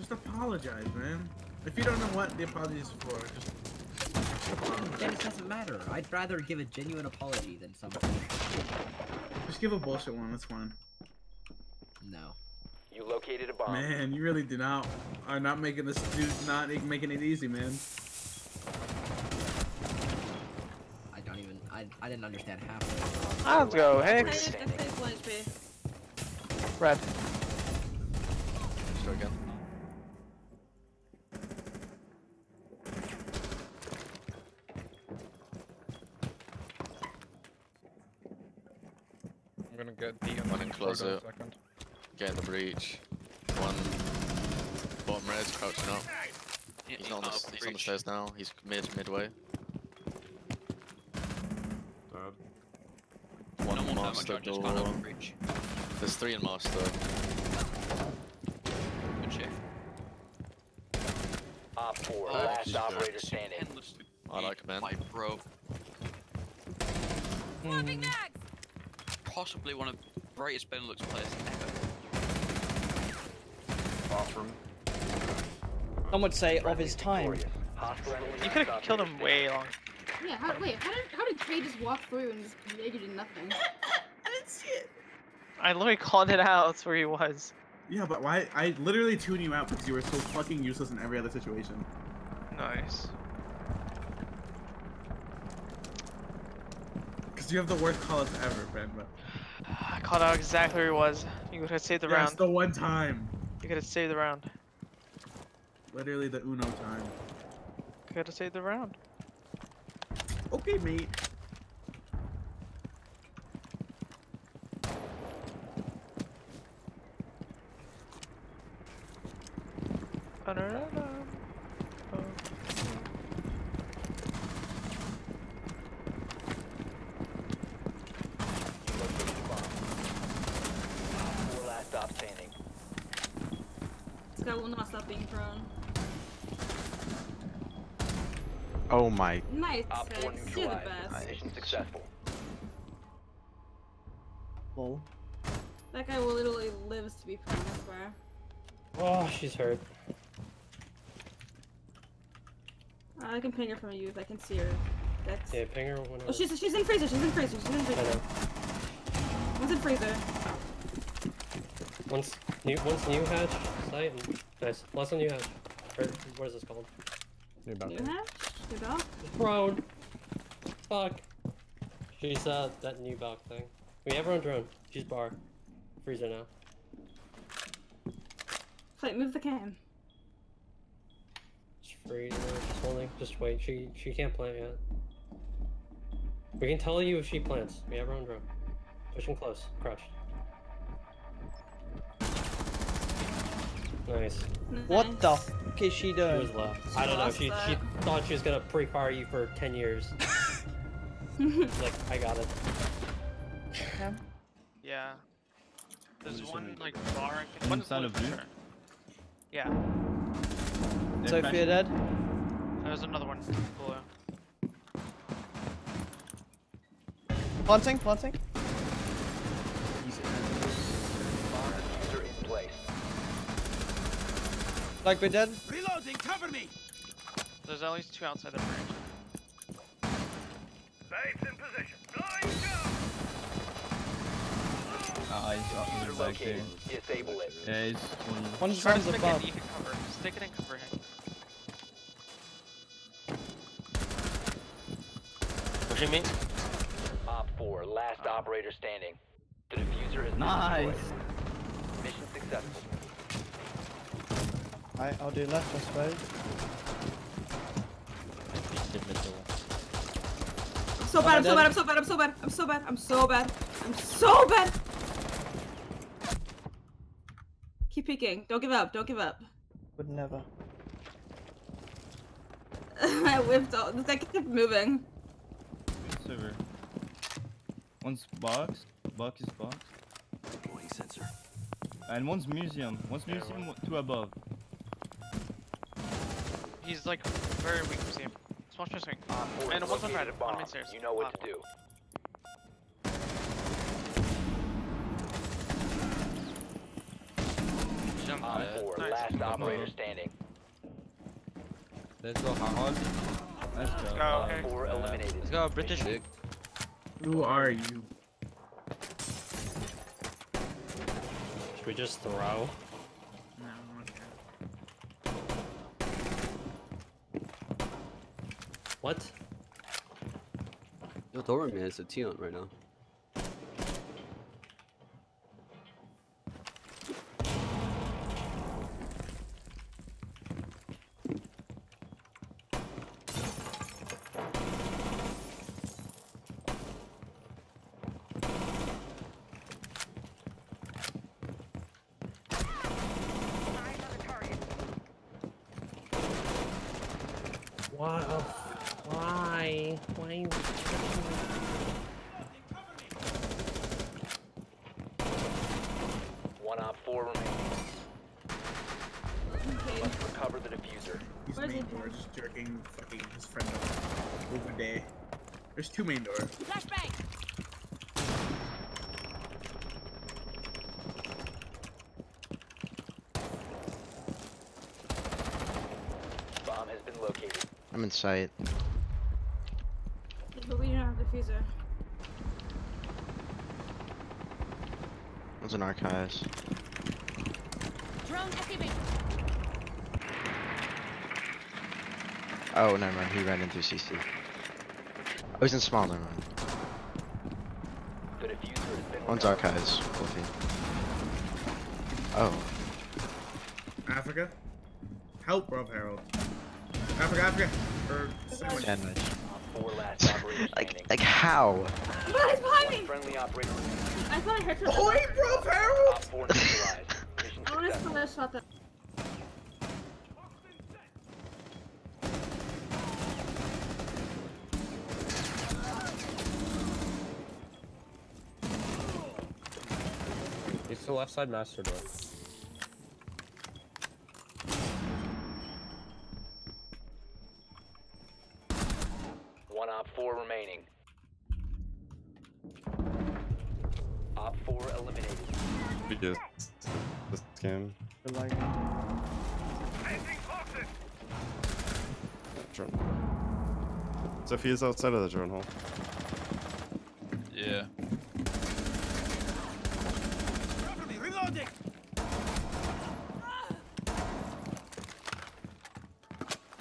Just apologize, man. If you don't know what the apology is for, just apologize. Then it doesn't matter. I'd rather give a genuine apology than something. Just give a bullshit one, that's fine. No. You located a bomb. Man, you really are not making this dude not making it easy, man. I don't even I didn't understand half of it. Let's go, Hicks. Red. Let's go again. I'm gonna get the one in closet. Get in the breach. One bottom red's crouching up. He's not on the, he's on the stairs now. He's midway. One master door. There's three in master. Good shit. Op 4, last operator standing. I like command. Possibly one of the greatest Benelux players ever. Bathroom. Some would say of his time. You could have killed him way long. Yeah, how did Trey just walk through and just did nothing? I didn't see it. I literally called it out, that's where he was. Yeah, but why? I literally tuned you out because you were so fucking useless in every other situation. Nice. Because you have the worst call-outs ever, friend. But... I called out exactly where he was. You could have saved the round. That's the one time. You could have saved the round. Literally the Uno time. Could have saved the round. Okay, mate. This guy will not stop being thrown. Oh my. Nice. You're the best. Mission successful. Bull. That guy literally lives to be prone, I swear. Oh, she's hurt. I can ping her from a youth. I can see her. That's... Yeah, ping her whenever. Oh, she's in freezer. She's in freezer. She's in freezer. One's in freezer. One's new hatch. Sight. Nice. Last one new hatch. Or, what is this called? New hatch. Drone! Fuck! She's that new balk thing. We have her on drone. She's bar. Freezer now. Wait, move the can. It's freezer. Just holding. Just wait. She can't plant yet. We can tell you if she plants. We have her on drone. Pushing close. Crushed. Nice. What the fuck is she doing? She was left. I don't know. She thought she was gonna pre-fire you for 10 years. Like, I got it. Yeah. Yeah. There's one, like, bar. One side of you. Yeah. Sophia dead? There's another one. Blue. Planting. Like we're dead. Reloading, cover me. There's at least two outside the bridge. Safe's in position. Blind go. He's relocating. Disable it. Yeah, he's one. One's above. You can cover. Stick it and cover him. Pushing me. Op 4, last operator standing. The diffuser is nice. Destroyed. Mission successful. Alright, I'll do left, I suppose. I'm so bad. Keep peeking. Don't give up. Would never. I whipped all. This guy kept moving. Server. One's box. Box is box. Deploying sensor. And one's museum. Two above. He's like very weak from seeing. Smash my swing. And one's on red, one mid-stairs. You know what to do. Jump. 4, nice. Last operator standing. Let's go, hard. Let's go. Oh, okay. 4 eliminated. Let's go, British. Who are you? Should we just throw? No, okay. What? Yo, Doran, man, it's a T on right now. Why? One op 4 remains. Okay. Must recover the diffuser. These main doors just jerking fucking his friend up over day. There's 2 main doors. Flashbang! Bomb has been located. I'm in sight. But we don't have a diffuser. There's an archives. Drone activate. Oh, never mind. He ran into CC. Oh, he's in small, never mind. The diffuser has been one's archives. Wolfie. Oh. Africa? Help, bro, Harold. Africa, Africa. Or sandwich. Sandwich. Like how? But it's behind me! Friendly operator. I thought I heard something. Oi, bro, Harold! I wanna still have shot that. It's the left side master door. One op 4 remaining. Op 4 eliminated. We just this game. Like drone. So if he is outside of the drone hole. Yeah. Reloading.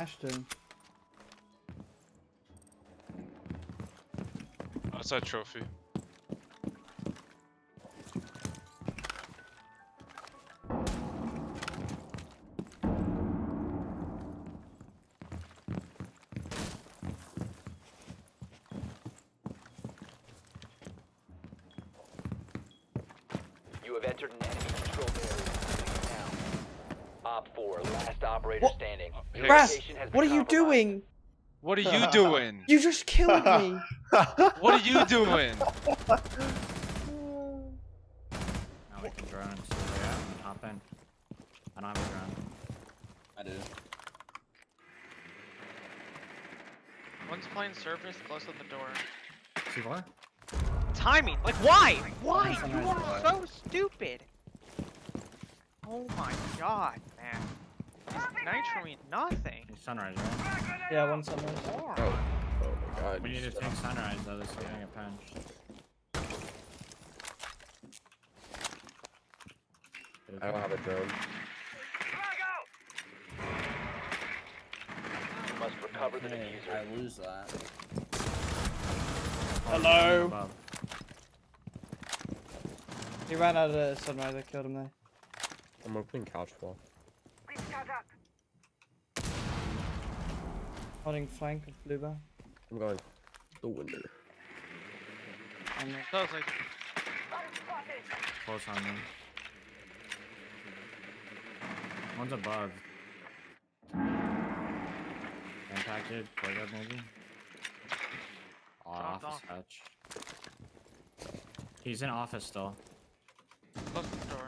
Ashton. That's a trophy. You have entered an enemy control area. Op 4, last operator standing. Brass, what are you doing? What are you doing? You just killed me. What are you doing? Now we can drone and sort it out and hop in. And I'm a drone. I do. One's playing surface close to the door. See what? Timing! Like, why? Why? You are so stupid! Oh my god, man. Nitro means nothing. It's sunrise, right? Yeah, one sunrise. Oh. We need to take sunrise though, this is going to get punched. I don't have a drone. You must recover the diffuser. I lose that. Hello! He ran out of the sunrise, I killed him there. I'm opening couch wall. Please charge up. Holding flank with blue bar. I'm going the window. Close on them. One's above. Impacted, play that maybe. Off touch. He's in office still. Close the door.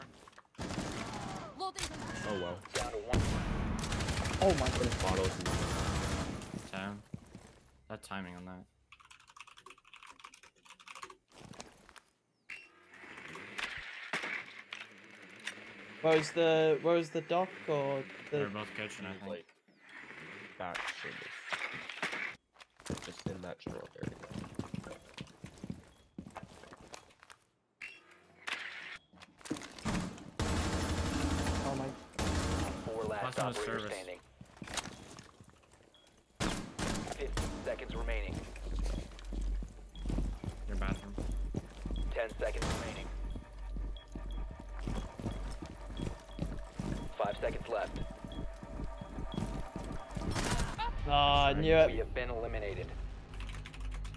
Oh well. Oh my goodness. Bottles. Damn. That timing on that. Where's the dock or the? They're both catching it. Like back shoulder. Just in that general area. Oh my. Four last operators standing. 15 seconds remaining. Your bathroom. 10 seconds remaining. 5 seconds left. Ah, I knew it. We have been eliminated.